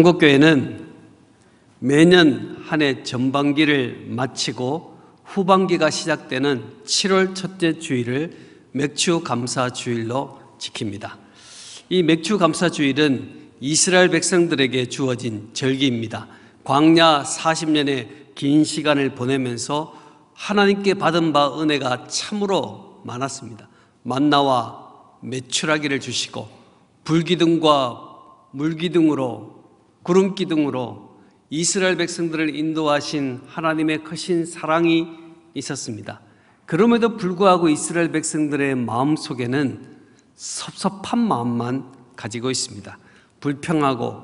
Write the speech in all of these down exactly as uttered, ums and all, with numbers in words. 한국교회는 매년 한 해 전반기를 마치고 후반기가 시작되는 칠월 첫째 주일을 맥추감사주일로 지킵니다. 이 맥추감사주일은 이스라엘 백성들에게 주어진 절기입니다. 광야 사십 년의 긴 시간을 보내면서 하나님께 받은 바 은혜가 참으로 많았습니다. 만나와 메추라기를 주시고 불기둥과 물기둥으로 구름기둥으로 이스라엘 백성들을 인도하신 하나님의 크신 사랑이 있었습니다. 그럼에도 불구하고 이스라엘 백성들의 마음속에는 섭섭한 마음만 가지고 있습니다. 불평하고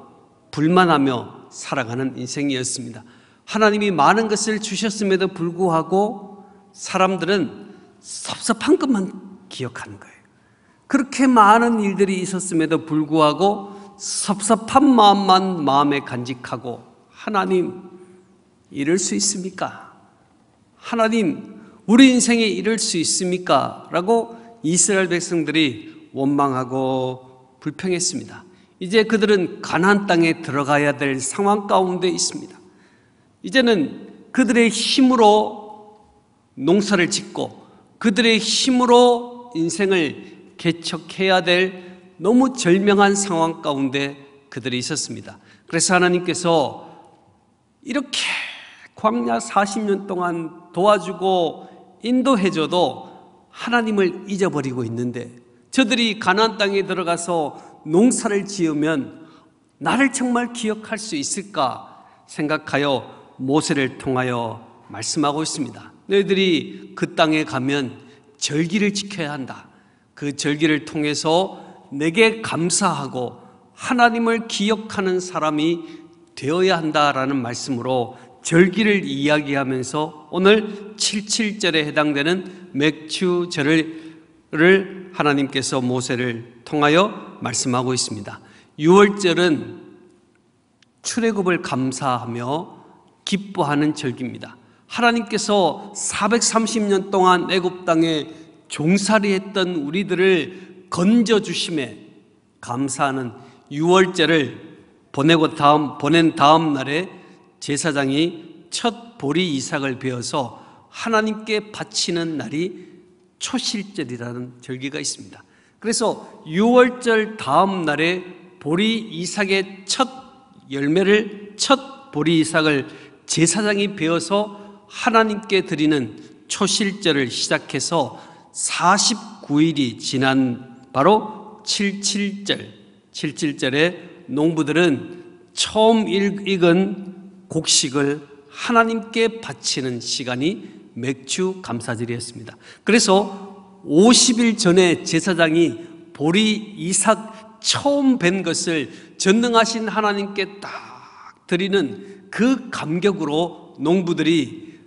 불만하며 살아가는 인생이었습니다. 하나님이 많은 것을 주셨음에도 불구하고 사람들은 섭섭한 것만 기억하는 거예요. 그렇게 많은 일들이 있었음에도 불구하고 섭섭한 마음만 마음에 간직하고, 하나님 이럴 수 있습니까? 하나님 우리 인생에 이럴 수 있습니까? 라고 이스라엘 백성들이 원망하고 불평했습니다. 이제 그들은 가나안 땅에 들어가야 될 상황 가운데 있습니다. 이제는 그들의 힘으로 농사를 짓고 그들의 힘으로 인생을 개척해야 될 너무 절명한 상황 가운데 그들이 있었습니다. 그래서 하나님께서 이렇게 광야 사십 년 동안 도와주고 인도해줘도 하나님을 잊어버리고 있는데, 저들이 가나안 땅에 들어가서 농사를 지으면 나를 정말 기억할 수 있을까 생각하여 모세를 통하여 말씀하고 있습니다. 너희들이 그 땅에 가면 절기를 지켜야 한다. 그 절기를 통해서 내게 감사하고 하나님을 기억하는 사람이 되어야 한다라는 말씀으로 절기를 이야기하면서 오늘 칠칠절에 해당되는 맥추절을 하나님께서 모세를 통하여 말씀하고 있습니다. 유월절은 출애굽을 감사하며 기뻐하는 절기입니다. 하나님께서 사백삼십 년 동안 애굽 땅에 종살이했던 우리들을 건져주심에 감사하는 유월절을 보내고 다음, 보낸 다음 날에 제사장이 첫 보리 이삭을 베어서 하나님께 바치는 날이 초실절이라는 절기가 있습니다. 그래서 유월절 다음 날에 보리 이삭의 첫 열매를, 첫 보리 이삭을 제사장이 베어서 하나님께 드리는 초실절을 시작해서 사십구 일이 지난 바로 칠칠절, 칠칠절에 농부들은 처음 익은 곡식을 하나님께 바치는 시간이 맥추 감사절이었습니다. 그래서 오십 일 전에 제사장이 보리 이삭 처음 뵌 것을 전능하신 하나님께 딱 드리는 그 감격으로 농부들이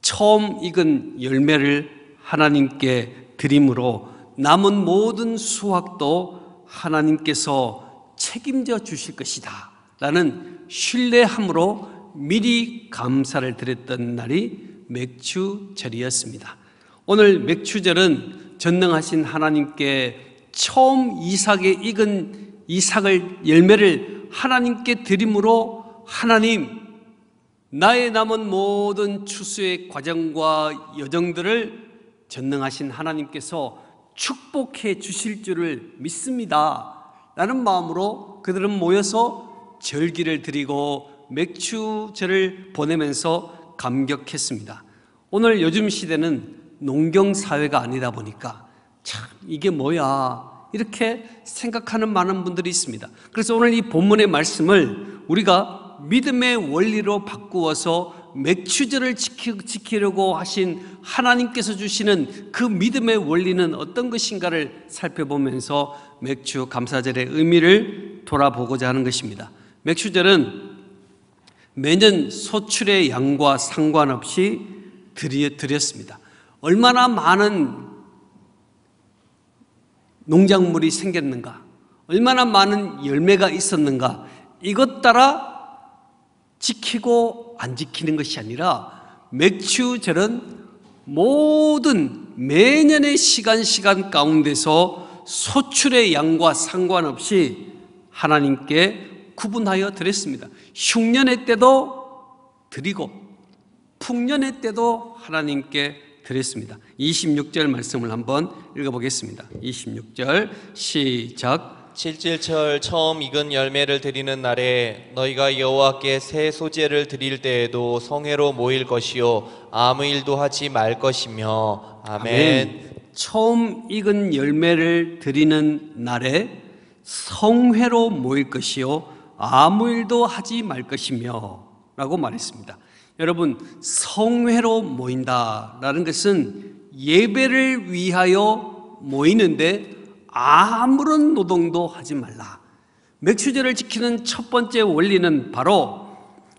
처음 익은 열매를 하나님께 드림으로 남은 모든 수확도 하나님께서 책임져 주실 것이다 라는 신뢰함으로 미리 감사를 드렸던 날이 맥추절이었습니다. 오늘 맥추절은 전능하신 하나님께 처음 이삭의 익은 이삭을 열매를 하나님께 드림으로, 하나님 나의 남은 모든 추수의 과정과 여정들을 전능하신 하나님께서 축복해 주실 줄을 믿습니다 라는 마음으로 그들은 모여서 절기를 드리고 맥추절을 보내면서 감격했습니다. 오늘 요즘 시대는 농경사회가 아니다 보니까 참 이게 뭐야 이렇게 생각하는 많은 분들이 있습니다. 그래서 오늘 이 본문의 말씀을 우리가 믿음의 원리로 바꾸어서 맥추절을 지키려고 하신 하나님께서 주시는 그 믿음의 원리는 어떤 것인가를 살펴보면서 맥추 감사절의 의미를 돌아보고자 하는 것입니다. 맥추절은 매년 소출의 양과 상관없이 드렸습니다. 얼마나 많은 농작물이 생겼는가, 얼마나 많은 열매가 있었는가, 이것 따라 지키고 안 지키는 것이 아니라 맥추절은 모든 매년의 시간 시간 가운데서 소출의 양과 상관없이 하나님께 구분하여 드렸습니다. 흉년의 때도 드리고 풍년의 때도 하나님께 드렸습니다. 이십육 절 말씀을 한번 읽어보겠습니다. 이십육 절 시작. 칠칠철 처음 익은 열매를 드리는 날에 너희가 여호와께 새 소제를 드릴 때에도 성회로 모일 것이요 아무 일도 하지 말 것이며. 아멘, 아멘. 처음 익은 열매를 드리는 날에 성회로 모일 것이요 아무 일도 하지 말 것이며 라고 말했습니다. 여러분, 성회로 모인다라는 것은 예배를 위하여 모이는데 아무런 노동도 하지 말라. 맥추절을 지키는 첫 번째 원리는 바로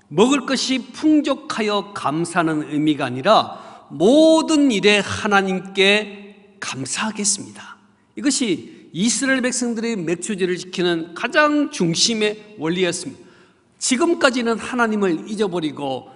먹을 것이 풍족하여 감사하는 의미가 아니라 모든 일에 하나님께 감사하겠습니다. 이것이 이스라엘 백성들이 맥추절을 지키는 가장 중심의 원리였습니다. 지금까지는 하나님을 잊어버리고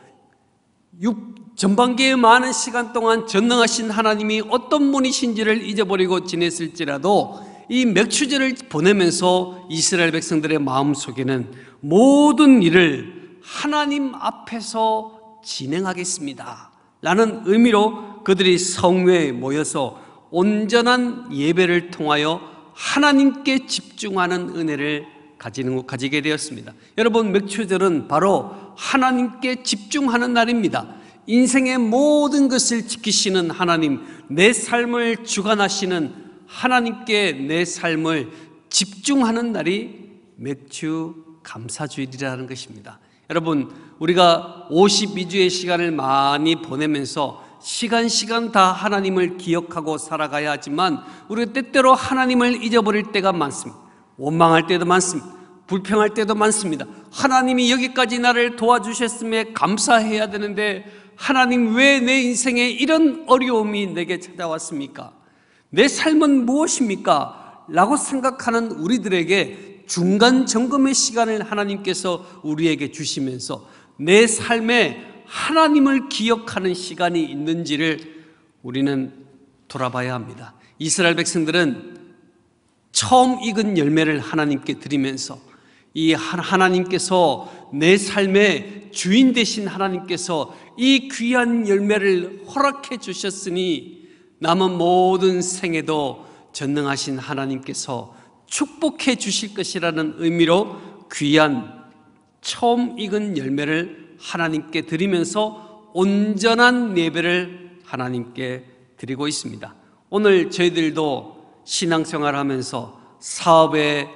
육, 전반기의 많은 시간 동안 전능하신 하나님이 어떤 분이신지를 잊어버리고 지냈을지라도 이 맥추절을 보내면서 이스라엘 백성들의 마음속에는 모든 일을 하나님 앞에서 진행하겠습니다 라는 의미로 그들이 성회에 모여서 온전한 예배를 통하여 하나님께 집중하는 은혜를 가지는, 가지게 되었습니다. 여러분, 맥추절은 바로 하나님께 집중하는 날입니다. 인생의 모든 것을 지키시는 하나님, 내 삶을 주관하시는 하나님께 내 삶을 집중하는 날이 맥추 감사주일이라는 것입니다. 여러분, 우리가 오십이 주의 시간을 많이 보내면서 시간 시간 다 하나님을 기억하고 살아가야 하지만 우리가 때때로 하나님을 잊어버릴 때가 많습니다. 원망할 때도 많습니다. 불평할 때도 많습니다. 하나님이 여기까지 나를 도와주셨음에 감사해야 되는데 하나님, 왜 내 인생에 이런 어려움이 내게 찾아왔습니까? 내 삶은 무엇입니까? 라고 생각하는 우리들에게 중간 점검의 시간을 하나님께서 우리에게 주시면서 내 삶에 하나님을 기억하는 시간이 있는지를 우리는 돌아봐야 합니다. 이스라엘 백성들은 처음 익은 열매를 하나님께 드리면서 이 하나님께서 내 삶의 주인 되신 하나님께서 이 귀한 열매를 허락해 주셨으니 남은 모든 생에도 전능하신 하나님께서 축복해 주실 것이라는 의미로 귀한 처음 익은 열매를 하나님께 드리면서 온전한 예배를 하나님께 드리고 있습니다. 오늘 저희들도 신앙생활하면서 사업에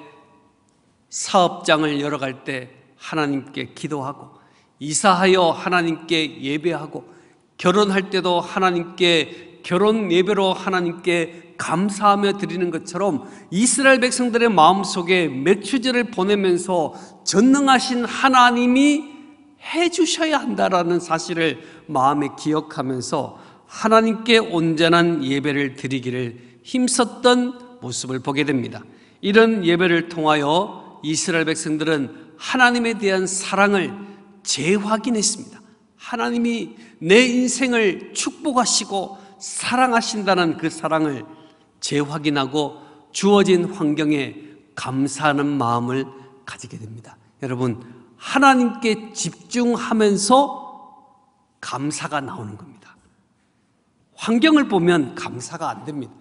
사업장을 열어갈 때 하나님께 기도하고, 이사하여 하나님께 예배하고, 결혼할 때도 하나님께 결혼 예배로 하나님께 감사하며 드리는 것처럼 이스라엘 백성들의 마음속에 맥추절을 보내면서 전능하신 하나님이 해주셔야 한다라는 사실을 마음에 기억하면서 하나님께 온전한 예배를 드리기를 힘썼던 모습을 보게 됩니다. 이런 예배를 통하여 이스라엘 백성들은 하나님에 대한 사랑을 재확인했습니다. 하나님이 내 인생을 축복하시고 사랑하신다는 그 사랑을 재확인하고 주어진 환경에 감사하는 마음을 가지게 됩니다. 여러분, 하나님께 집중하면서 감사가 나오는 겁니다. 환경을 보면 감사가 안 됩니다.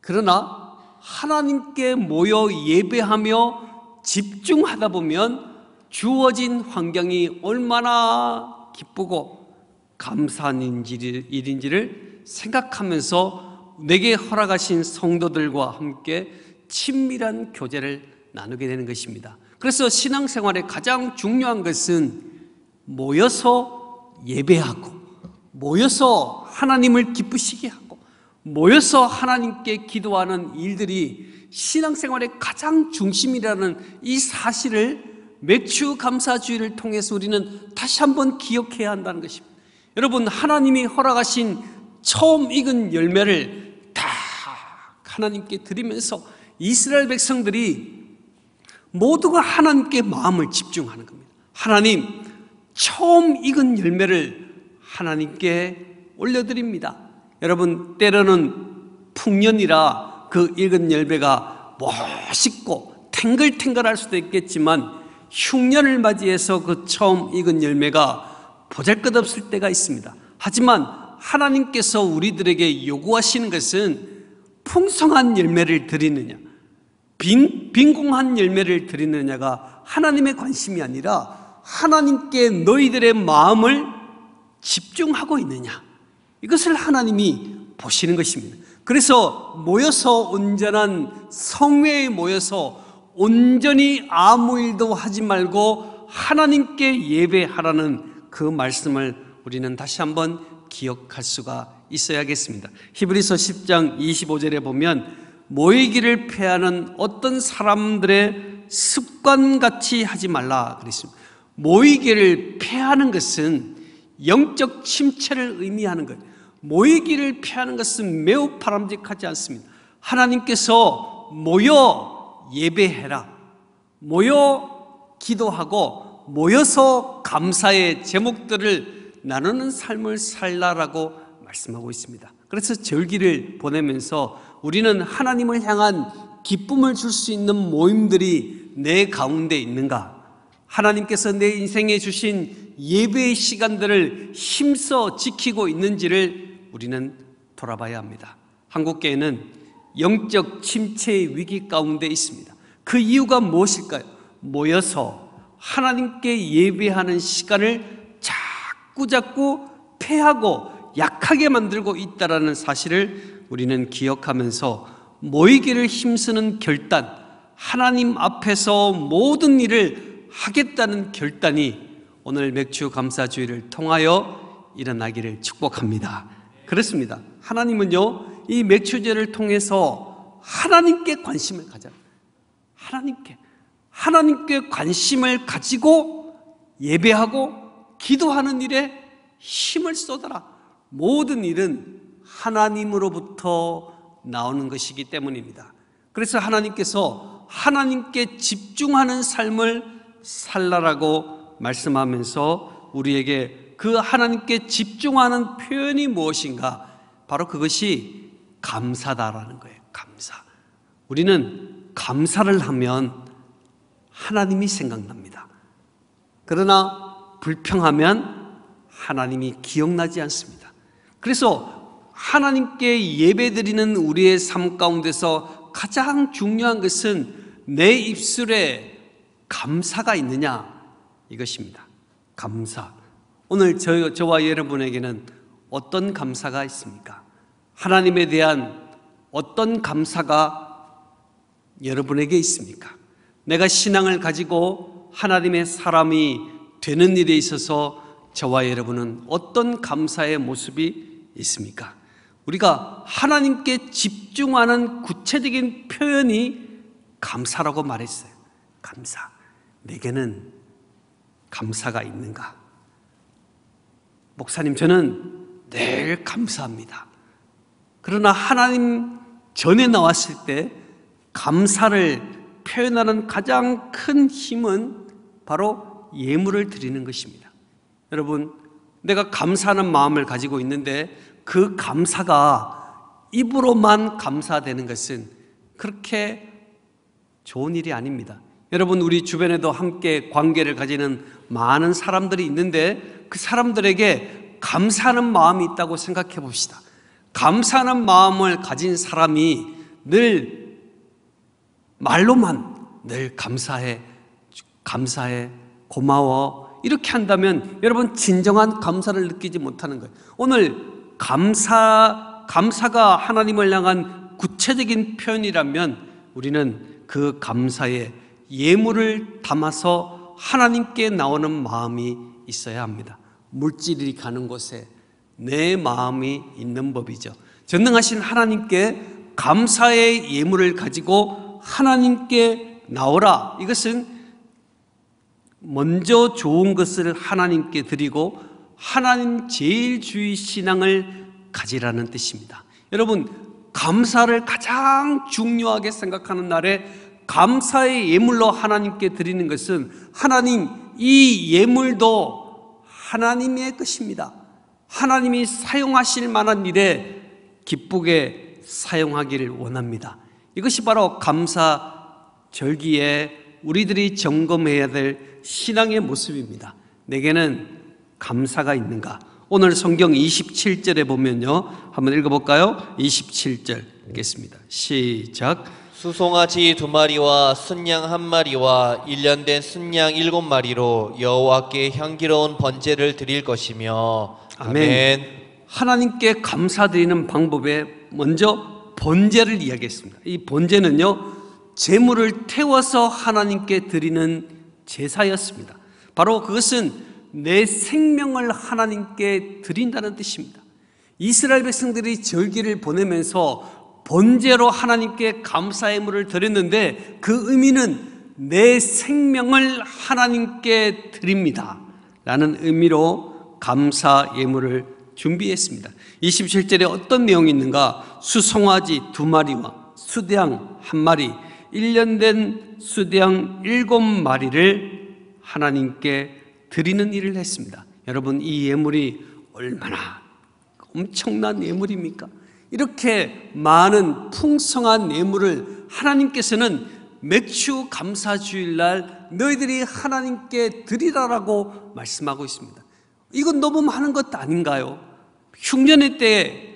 그러나 하나님께 모여 예배하며 집중하다 보면 주어진 환경이 얼마나 기쁘고 감사한 일인지를 생각하면서 내게 허락하신 성도들과 함께 친밀한 교제를 나누게 되는 것입니다. 그래서 신앙생활의 가장 중요한 것은 모여서 예배하고, 모여서 하나님을 기쁘시게 하고, 모여서 하나님께 기도하는 일들이 신앙생활의 가장 중심이라는 이 사실을 맥추 감사주의를 통해서 우리는 다시 한번 기억해야 한다는 것입니다. 여러분, 하나님이 허락하신 처음 익은 열매를 다 하나님께 드리면서 이스라엘 백성들이 모두가 하나님께 마음을 집중하는 겁니다. 하나님, 처음 익은 열매를 하나님께 올려드립니다. 여러분, 때로는 풍년이라 그 익은 열매가 멋있고 탱글탱글할 수도 있겠지만 흉년을 맞이해서 그 처음 익은 열매가 보잘것없을 때가 있습니다. 하지만 하나님께서 우리들에게 요구하시는 것은 풍성한 열매를 드리느냐, 빈, 빈궁한 열매를 드리느냐가 하나님의 관심이 아니라 하나님께 너희들의 마음을 집중하고 있느냐, 이것을 하나님이 보시는 것입니다. 그래서 모여서 온전한 성회에 모여서 온전히 아무 일도 하지 말고 하나님께 예배하라는 그 말씀을 우리는 다시 한번 기억할 수가 있어야겠습니다. 히브리서 십 장 이십오 절에 보면 모이기를 폐하는 어떤 사람들의 습관같이 하지 말라 그랬습니다. 모이기를 폐하는 것은 영적 침체를 의미하는 것, 모이기를 폐하는 것은 매우 바람직하지 않습니다. 하나님께서 모여 예배해라, 모여 기도하고 모여서 감사의 제목들을 나누는 삶을 살라라고 말씀하고 있습니다. 그래서 절기를 보내면서 우리는 하나님을 향한 기쁨을 줄 수 있는 모임들이 내 가운데 있는가, 하나님께서 내 인생에 주신 예배의 시간들을 힘써 지키고 있는지를 우리는 돌아봐야 합니다. 한국교회는 영적 침체의 위기 가운데 있습니다. 그 이유가 무엇일까요? 모여서 하나님께 예배하는 시간을 자꾸자꾸 폐하고 약하게 만들고 있다는 사실을 우리는 기억하면서 모이기를 힘쓰는 결단, 하나님 앞에서 모든 일을 하겠다는 결단이 오늘 맥추 감사주의를 통하여 일어나기를 축복합니다. 그렇습니다. 하나님은요, 이 맥추절을 통해서 하나님께 관심을 가자. 하나님께 하나님께 관심을 가지고 예배하고 기도하는 일에 힘을 쏟아라. 모든 일은 하나님으로부터 나오는 것이기 때문입니다. 그래서 하나님께서 하나님께 집중하는 삶을 살라라고 말씀하면서 우리에게 그 하나님께 집중하는 표현이 무엇인가, 바로 그것이 감사다라는 거예요. 감사. 우리는 감사를 하면 하나님이 생각납니다. 그러나 불평하면 하나님이 기억나지 않습니다. 그래서 하나님께 예배드리는 우리의 삶 가운데서 가장 중요한 것은 내 입술에 감사가 있느냐, 이것입니다. 감사. 오늘 저, 저와 여러분에게는 어떤 감사가 있습니까? 하나님에 대한 어떤 감사가 여러분에게 있습니까? 내가 신앙을 가지고 하나님의 사람이 되는 일에 있어서 저와 여러분은 어떤 감사의 모습이 있습니까? 우리가 하나님께 집중하는 구체적인 표현이 감사라고 말했어요. 감사. 내게는 감사가 있는가? 목사님, 저는 늘 감사합니다. 그러나 하나님 전에 나왔을 때 감사를 표현하는 가장 큰 힘은 바로 예물을 드리는 것입니다. 여러분, 내가 감사하는 마음을 가지고 있는데 그 감사가 입으로만 감사되는 것은 그렇게 좋은 일이 아닙니다. 여러분, 우리 주변에도 함께 관계를 가지는 많은 사람들이 있는데 그 사람들에게 감사하는 마음이 있다고 생각해 봅시다. 감사하는 마음을 가진 사람이 늘 말로만 늘 감사해, 감사해, 고마워, 이렇게 한다면 여러분 진정한 감사를 느끼지 못하는 거예요. 오늘 감사, 감사가 하나님을 향한 구체적인 표현이라면 우리는 그 감사에 예물을 담아서 하나님께 나오는 마음이 있어야 합니다. 물질이 가는 곳에 내 마음이 있는 법이죠. 전능하신 하나님께 감사의 예물을 가지고 하나님께 나오라. 이것은 먼저 좋은 것을 하나님께 드리고 하나님 제일주의 신앙을 가지라는 뜻입니다. 여러분, 감사를 가장 중요하게 생각하는 날에 감사의 예물로 하나님께 드리는 것은, 하나님, 이 예물도 하나님의 것입니다. 하나님이 사용하실 만한 일에 기쁘게 사용하기를 원합니다. 이것이 바로 감사 절기에 우리들이 점검해야 될 신앙의 모습입니다. 내게는 감사가 있는가? 오늘 성경 이십칠 절에 보면요, 한번 읽어볼까요? 이십칠 절 읽겠습니다. 시작. 수송아지 두 마리와 순양 한 마리와 일련된 순양 일곱 마리로 여호와께 향기로운 번제를 드릴 것이며. 아멘, 아멘. 하나님께 감사드리는 방법에 먼저 번제를 이야기했습니다. 이 번제는요, 재물을 태워서 하나님께 드리는 제사였습니다. 바로 그것은 내 생명을 하나님께 드린다는 뜻입니다. 이스라엘 백성들이 절기를 보내면서 번제로 하나님께 감사의 물을 드렸는데 그 의미는 내 생명을 하나님께 드립니다 라는 의미로 감사 예물을 준비했습니다. 이십칠 절에 어떤 내용이 있는가? 수송아지 두 마리와 수대양 한 마리, 일련된 수대양 일곱 마리를 하나님께 드리는 일을 했습니다. 여러분, 이 예물이 얼마나 엄청난 예물입니까? 이렇게 많은 풍성한 예물을 하나님께서는 맥추 감사주일날 너희들이 하나님께 드리라라고 말씀하고 있습니다. 이건 너무 많은 것도 아닌가요? 흉년의 때에,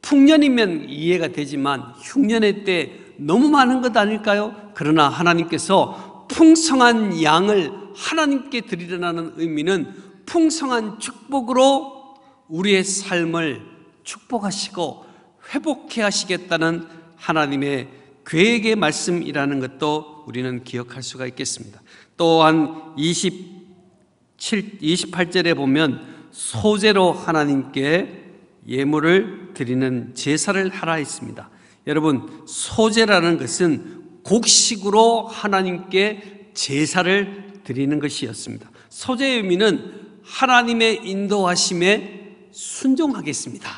풍년이면 이해가 되지만 흉년의 때에 너무 많은 것 아닐까요? 그러나 하나님께서 풍성한 양을 하나님께 드리라는 의미는 풍성한 축복으로 우리의 삶을 축복하시고 회복해 하시겠다는 하나님의 계획의 말씀이라는 것도 우리는 기억할 수가 있겠습니다. 또한 이십칠, 이십팔 절에 보면 소제로 하나님께 예물을 드리는 제사를 하라 했습니다. 여러분, 소제라는 것은 곡식으로 하나님께 제사를 드리는 것이었습니다. 소제의 의미는 하나님의 인도하심에 순종하겠습니다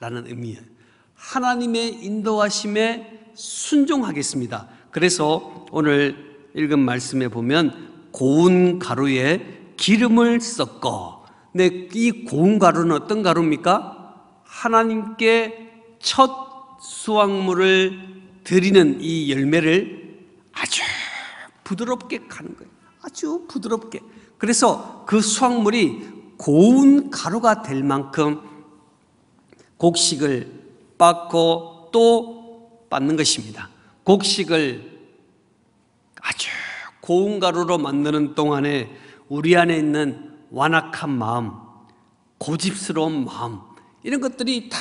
라는 의미예요. 하나님의 인도하심에 순종하겠습니다. 그래서 오늘 읽은 말씀에 보면 고운 가루에 기름을 섞어. 근데 이 고운 가루는 어떤 가루입니까? 하나님께 첫 수확물을 드리는 이 열매를 아주 부드럽게 가는 거예요. 아주 부드럽게. 그래서 그 수확물이 고운 가루가 될 만큼 곡식을 빻고 또 빻는 것입니다. 곡식을 아주 고운 가루로 만드는 동안에 우리 안에 있는 완악한 마음, 고집스러운 마음, 이런 것들이 다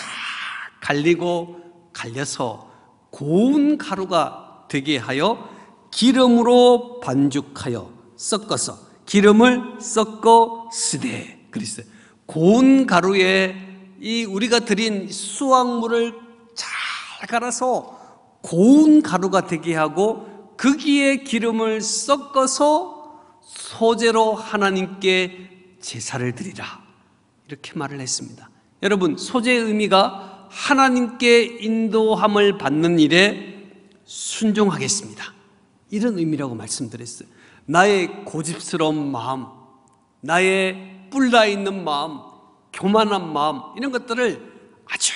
갈리고 갈려서 고운 가루가 되게 하여 기름으로 반죽하여 섞어서, 기름을 섞어 쓰되. 그랬어요. 고운 가루에 이 우리가 드린 수확물을 잘 갈아서 고운 가루가 되게 하고 거기에 기름을 섞어서 소제로 하나님께 제사를 드리라, 이렇게 말을 했습니다. 여러분, 소제의 의미가 하나님께 인도함을 받는 일에 순종하겠습니다, 이런 의미라고 말씀드렸어요. 나의 고집스러운 마음, 나의 뿔나 있는 마음, 교만한 마음, 이런 것들을 아주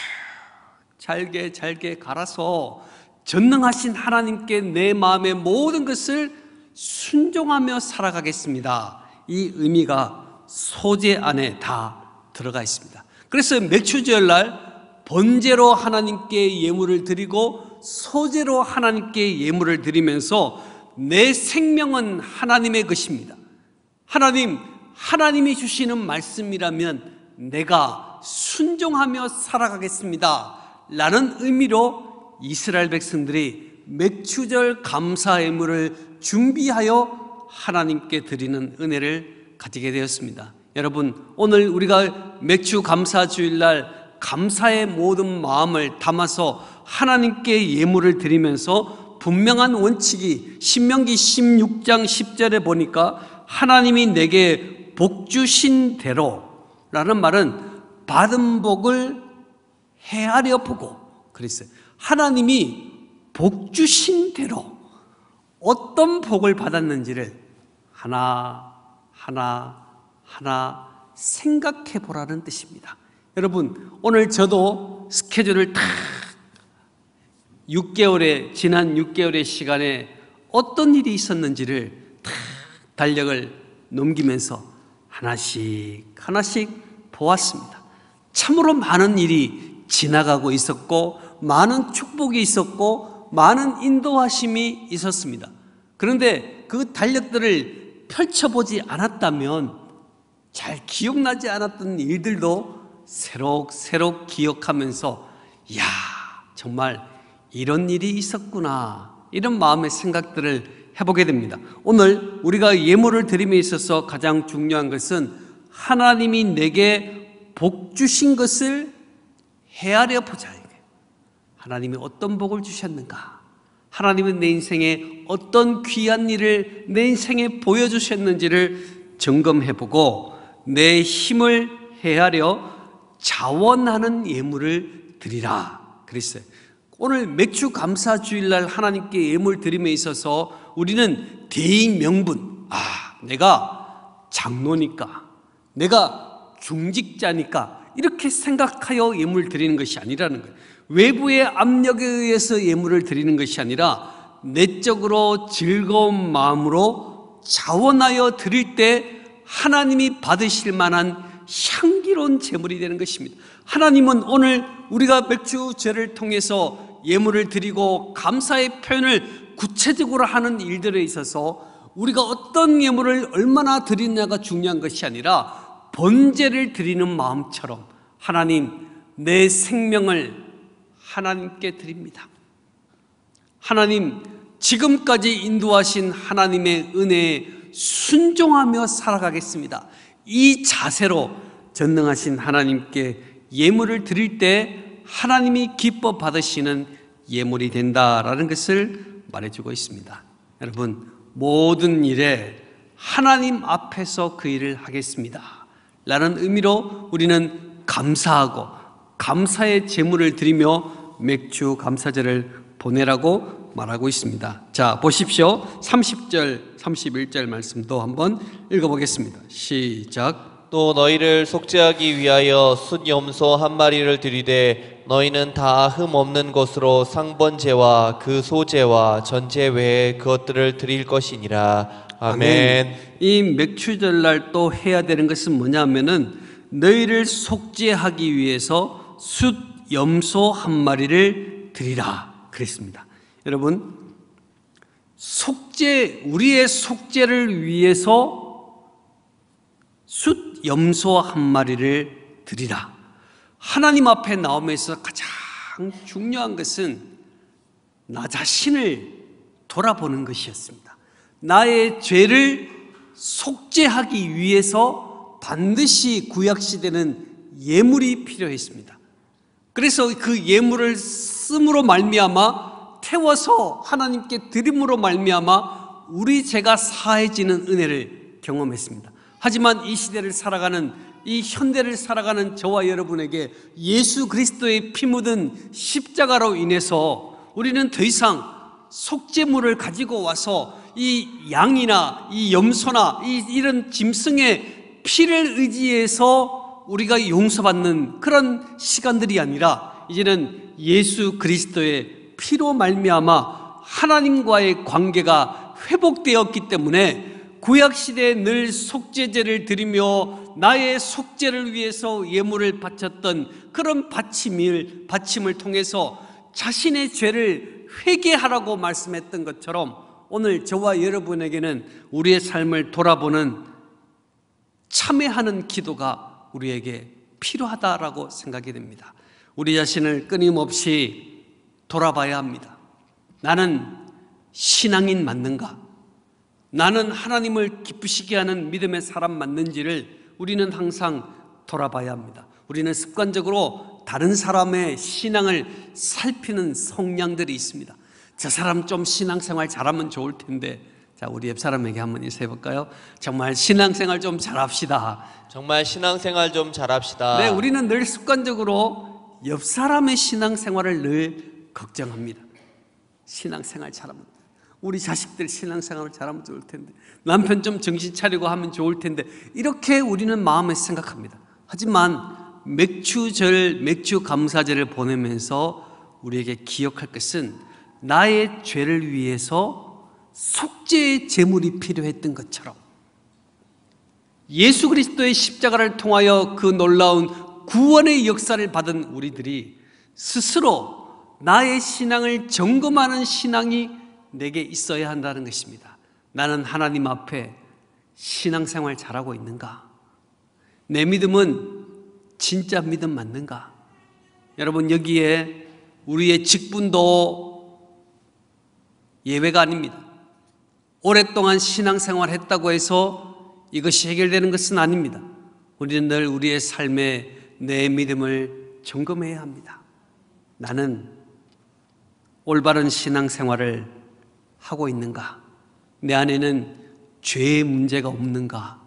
잘게 잘게 갈아서 전능하신 하나님께 내 마음의 모든 것을 순종하며 살아가겠습니다. 이 의미가 소제 안에 다 들어가 있습니다. 그래서 맥추절날 번제로 하나님께 예물을 드리고 소제로 하나님께 예물을 드리면서 내 생명은 하나님의 것입니다. 하나님, 하나님이 주시는 말씀이라면 내가 순종하며 살아가겠습니다 라는 의미로 이스라엘 백성들이 맥추절 감사 예물을 준비하여 하나님께 드리는 은혜를 가지게 되었습니다. 여러분, 오늘 우리가 맥추 감사 주일날 감사의 모든 마음을 담아서 하나님께 예물을 드리면서 분명한 원칙이, 신명기 십육 장 십 절에 보니까 하나님이 내게 복 주신 대로 라는 말은 받은 복을 헤아려 보고 그랬어요. 하나님이 복 주신 대로 어떤 복을 받았는지를 하나 하나 하나 생각해 보라는 뜻입니다. 여러분, 오늘 저도 스케줄을 다 육 개월의 지난 육 개월의 시간에 어떤 일이 있었는지를 다 달력을 넘기면서 하나씩 하나씩 보았습니다. 참으로 많은 일이 지나가고 있었고 많은 축복이 있었고 많은 인도하심이 있었습니다. 그런데 그 달력들을 펼쳐보지 않았다면 잘 기억나지 않았던 일들도 새록새록 기억하면서 이야 정말 이런 일이 있었구나 이런 마음의 생각들을 해보게 됩니다. 오늘 우리가 예물을 드림에 있어서 가장 중요한 것은 하나님이 내게 복 주신 것을 헤아려 보자. 하나님이 어떤 복을 주셨는가, 하나님은 내 인생에 어떤 귀한 일을 내 인생에 보여주셨는지를 점검해보고 내 힘을 헤아려 자원하는 예물을 드리라 그랬어요. 오늘 맥추감사주일날 하나님께 예물 드림에 있어서 우리는 대의명분, 아 내가 장로니까 내가 중직자니까 이렇게 생각하여 예물 드리는 것이 아니라는 거예요. 외부의 압력에 의해서 예물을 드리는 것이 아니라 내적으로 즐거운 마음으로 자원하여 드릴 때 하나님이 받으실 만한 향기로운 제물이 되는 것입니다. 하나님은 오늘 우리가 맥추절을 통해서 예물을 드리고 감사의 표현을 구체적으로 하는 일들에 있어서 우리가 어떤 예물을 얼마나 드리느냐가 중요한 것이 아니라 번제를 드리는 마음처럼 하나님 내 생명을 하나님께 드립니다. 하나님 지금까지 인도하신 하나님의 은혜에 순종하며 살아가겠습니다. 이 자세로 전능하신 하나님께 예물을 드릴 때 하나님이 기뻐 받으시는 예물이 된다라는 것을 말해주고 있습니다. 여러분 모든 일에 하나님 앞에서 그 일을 하겠습니다 라는 의미로 우리는 감사하고 감사의 제물을 드리며 맥추 감사절을 보내라고 말하고 있습니다. 자 보십시오. 삼십 절 삼십일 절 말씀도 한번 읽어보겠습니다. 시작. 또 너희를 속죄하기 위하여 숫염소 한 마리를 드리되 너희는 다 흠없는 것으로 상번제와 그 소제와 전제 외에 그것들을 드릴 것이니라. 아멘. 아멘. 이 맥추절날 또 해야 되는 것은 뭐냐면은 너희를 속죄하기 위해서 숫염소 한 마리를 드리라 그랬습니다. 여러분 속죄 우리의 속죄를 위해서 숫염소 한 마리를 드리라. 하나님 앞에 나오면서 가장 중요한 것은 나 자신을 돌아보는 것이었습니다. 나의 죄를 속죄하기 위해서 반드시 구약시대는 예물이 필요했습니다. 그래서 그 예물을 씀으로 말미암아 태워서 하나님께 드림으로 말미암아 우리 죄가 사해지는 은혜를 경험했습니다. 하지만 이 시대를 살아가는 이 현대를 살아가는 저와 여러분에게 예수 그리스도의 피 묻은 십자가로 인해서 우리는 더 이상 속죄물을 가지고 와서 이 양이나 이 염소나 이 이런 짐승의 피를 의지해서 우리가 용서받는 그런 시간들이 아니라 이제는 예수 그리스도의 피로 말미암아 하나님과의 관계가 회복되었기 때문에 구약시대에 늘 속죄제를 드리며 나의 속죄를 위해서 예물을 바쳤던 그런 바침을, 바침을 통해서 자신의 죄를 회개하라고 말씀했던 것처럼 오늘 저와 여러분에게는 우리의 삶을 돌아보는 참회하는 기도가 우리에게 필요하다라고 생각이 됩니다. 우리 자신을 끊임없이 돌아봐야 합니다. 나는 신앙인 맞는가? 나는 하나님을 기쁘시게 하는 믿음의 사람 맞는지를 우리는 항상 돌아봐야 합니다. 우리는 습관적으로 다른 사람의 신앙을 살피는 성향들이 있습니다. 저 사람 좀 신앙생활 잘하면 좋을 텐데 자 우리 옆 사람에게 한번 인사해볼까요? 정말 신앙생활 좀 잘합시다. 정말 신앙생활 좀 잘합시다. 네, 우리는 늘 습관적으로 옆 사람의 신앙생활을 늘 걱정합니다. 신앙생활 잘하면 우리 자식들 신앙생활을 잘하면 좋을 텐데 남편 좀 정신 차리고 하면 좋을 텐데 이렇게 우리는 마음에 생각합니다. 하지만 맥추절, 맥추감사절을 보내면서 우리에게 기억할 것은 나의 죄를 위해서 속죄의 제물이 필요했던 것처럼 예수 그리스도의 십자가를 통하여 그 놀라운 구원의 역사를 받은 우리들이 스스로 나의 신앙을 점검하는 신앙이 내게 있어야 한다는 것입니다. 나는 하나님 앞에 신앙생활 잘하고 있는가? 내 믿음은 진짜 믿음 맞는가? 여러분, 여기에 우리의 직분도 예외가 아닙니다. 오랫동안 신앙생활 했다고 해서 이것이 해결되는 것은 아닙니다. 우리는 늘 우리의 삶에 내 믿음을 점검해야 합니다. 나는 올바른 신앙생활을 하고 있는가? 내 안에는 죄의 문제가 없는가?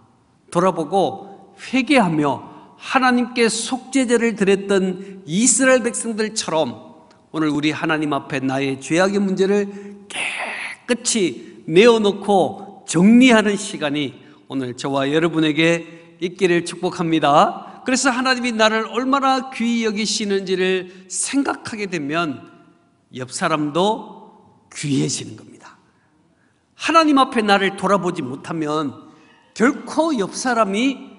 돌아보고 회개하며 하나님께 속죄제를 드렸던 이스라엘 백성들처럼 오늘 우리 하나님 앞에 나의 죄악의 문제를 깨끗이 내어놓고 정리하는 시간이 오늘 저와 여러분에게 있기를 축복합니다. 그래서 하나님이 나를 얼마나 귀히 여기시는지를 생각하게 되면 옆 사람도 귀해지는 겁니다. 하나님 앞에 나를 돌아보지 못하면 결코 옆 사람이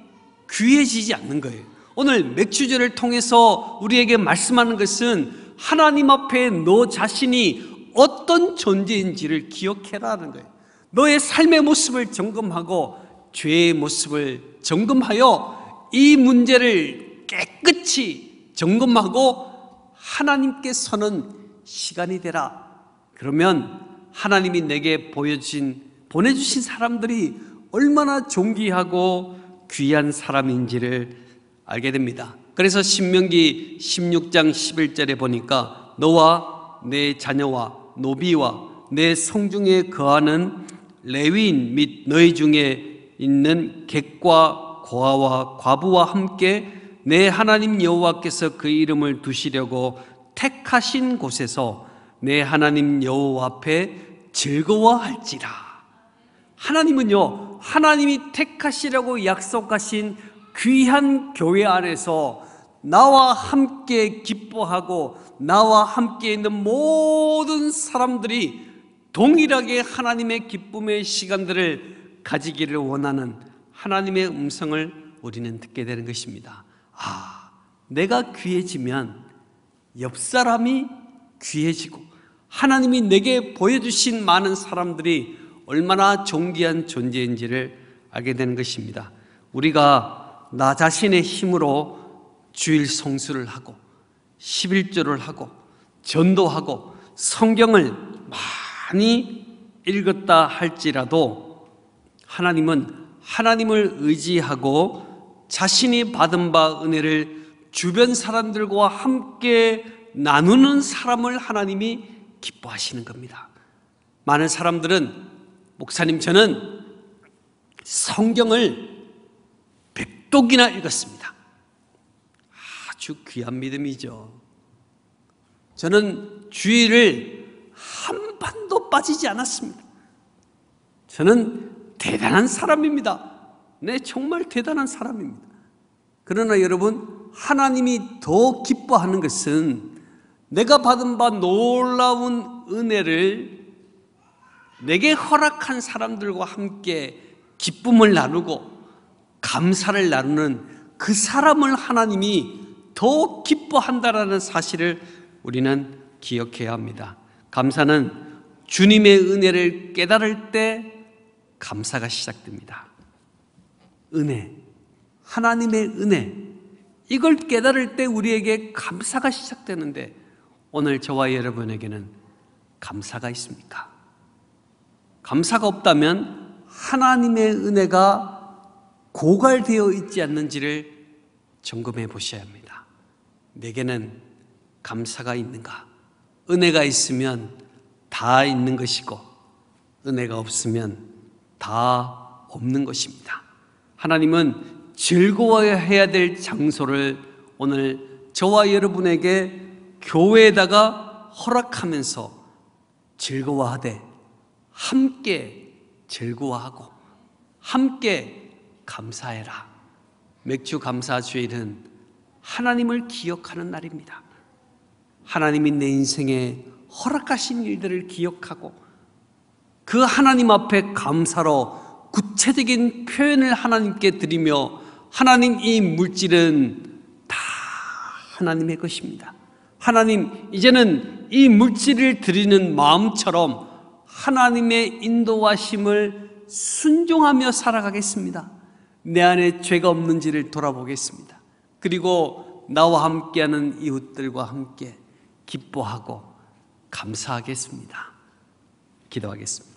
귀해지지 않는 거예요. 오늘 맥추절을 통해서 우리에게 말씀하는 것은 하나님 앞에 너 자신이 어떤 존재인지를 기억해라는 거예요. 너의 삶의 모습을 점검하고 죄의 모습을 점검하여 이 문제를 깨끗이 점검하고 하나님께 서는 시간이 되라. 그러면 하나님이 내게 보여주신, 보내주신 사람들이 얼마나 존귀하고 귀한 사람인지를 알게 됩니다. 그래서 신명기 십육 장 십일 절에 보니까 너와 내 자녀와 노비와 내 성중에 거하는 레위인 및 너희 중에 있는 객과 고아와 과부와 함께 내 하나님 여호와께서 그 이름을 두시려고 택하신 곳에서 내 하나님 여호와 앞에 즐거워할지라. 하나님은요, 하나님이 택하시라고 약속하신 귀한 교회 안에서 나와 함께 기뻐하고 나와 함께 있는 모든 사람들이 동일하게 하나님의 기쁨의 시간들을 가지기를 원하는 하나님의 음성을 우리는 듣게 되는 것입니다. 아, 내가 귀해지면 옆 사람이 귀해지고 하나님이 내게 보여주신 많은 사람들이 얼마나 존귀한 존재인지를 알게 되는 것입니다. 우리가 나 자신의 힘으로 주일 성수를 하고 십일조를 하고 전도하고 성경을 많이 읽었다 할지라도 하나님은 하나님을 의지하고 자신이 받은 바 은혜를 주변 사람들과 함께 나누는 사람을 하나님이 기뻐하시는 겁니다. 많은 사람들은 목사님, 저는 성경을 백 독이나 읽었습니다. 아주 귀한 믿음이죠. 저는 주일을 한 번도 빠지지 않았습니다. 저는 대단한 사람입니다. 네, 정말 대단한 사람입니다. 그러나 여러분, 하나님이 더 기뻐하는 것은 내가 받은 바 놀라운 은혜를 내게 허락한 사람들과 함께 기쁨을 나누고 감사를 나누는 그 사람을 하나님이 더 기뻐한다라는 사실을 우리는 기억해야 합니다. 감사는 주님의 은혜를 깨달을 때 감사가 시작됩니다. 은혜, 하나님의 은혜, 이걸 깨달을 때 우리에게 감사가 시작되는데 오늘 저와 여러분에게는 감사가 있습니까? 감사가 없다면 하나님의 은혜가 고갈되어 있지 않는지를 점검해 보셔야 합니다. 내게는 감사가 있는가? 은혜가 있으면 다 있는 것이고 은혜가 없으면 다 없는 것입니다. 하나님은 즐거워해야 될 장소를 오늘 저와 여러분에게 교회에다가 허락하면서 즐거워하되 함께 즐거워하고 함께 감사해라. 맥추 감사주일은 하나님을 기억하는 날입니다. 하나님이 내 인생에 허락하신 일들을 기억하고 그 하나님 앞에 감사로 구체적인 표현을 하나님께 드리며, 하나님 이 물질은 다 하나님의 것입니다. 하나님 이제는 이 물질을 드리는 마음처럼 하나님의 인도하심을 순종하며 살아가겠습니다. 내 안에 죄가 없는지를 돌아보겠습니다. 그리고 나와 함께하는 이웃들과 함께 기뻐하고 감사하겠습니다. 기도하겠습니다.